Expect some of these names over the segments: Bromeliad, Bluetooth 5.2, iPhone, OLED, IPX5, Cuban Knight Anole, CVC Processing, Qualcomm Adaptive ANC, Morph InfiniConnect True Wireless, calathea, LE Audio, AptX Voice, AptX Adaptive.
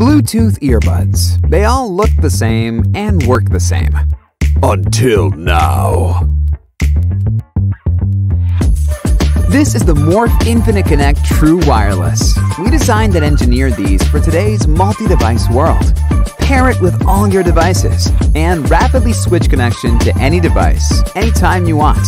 Bluetooth earbuds. They all look the same and work the same. Until now. This is the Morph InfiniConnect True Wireless. We designed and engineered these for today's multi-device world. Pair it with all your devices and rapidly switch connection to any device, anytime you want.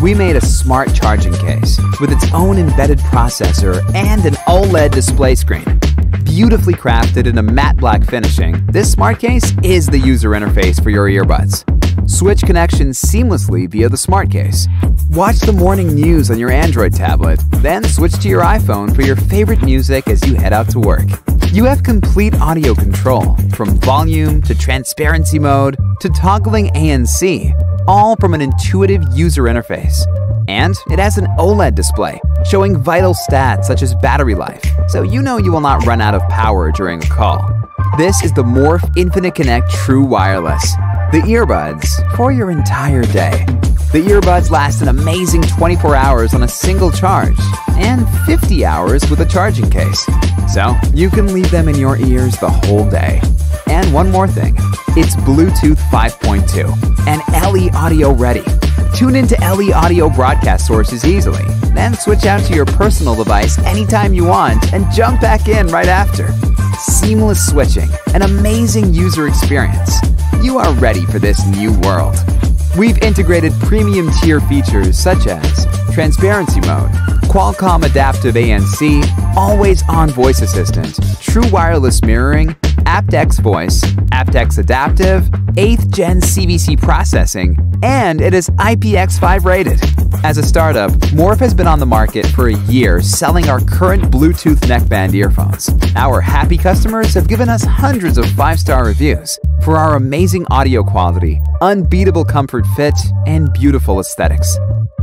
We made a smart charging case with its own embedded processor and an OLED display screen. Beautifully crafted in a matte black finishing, this smart case is the user interface for your earbuds. Switch connections seamlessly via the smart case. Watch the morning news on your Android tablet, then switch to your iPhone for your favorite music as you head out to work. You have complete audio control, from volume to transparency mode to toggling ANC, all from an intuitive user interface. And it has an OLED display, showing vital stats such as battery life, so you know you will not run out of power during a call. This is the Morph InfiniConnect True Wireless. The earbuds for your entire day. The earbuds last an amazing 24 hours on a single charge and 50 hours with a charging case. So you can leave them in your ears the whole day. And one more thing, it's Bluetooth 5.2 and LE Audio ready. Tune into LE Audio broadcast sources easily, then switch out to your personal device anytime you want and jump back in right after. Seamless switching, an amazing user experience. You are ready for this new world. We've integrated premium tier features such as transparency mode, Qualcomm Adaptive ANC, always on voice assistant, true wireless mirroring, AptX Voice, AptX Adaptive, 8th Gen CVC Processing, and it is IPX5 rated. As a startup, Morph has been on the market for a year selling our current Bluetooth neckband earphones. Our happy customers have given us hundreds of 5-star reviews for our amazing audio quality, unbeatable comfort fit, and beautiful aesthetics.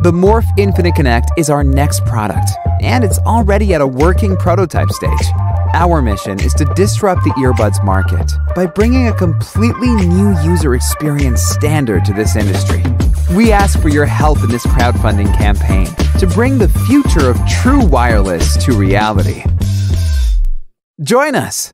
The Morph InfiniConnect is our next product, and it's already at a working prototype stage. Our mission is to disrupt the earbuds market by bringing a completely new user experience standard to this industry. We ask for your help in this crowdfunding campaign to bring the future of true wireless to reality. Join us!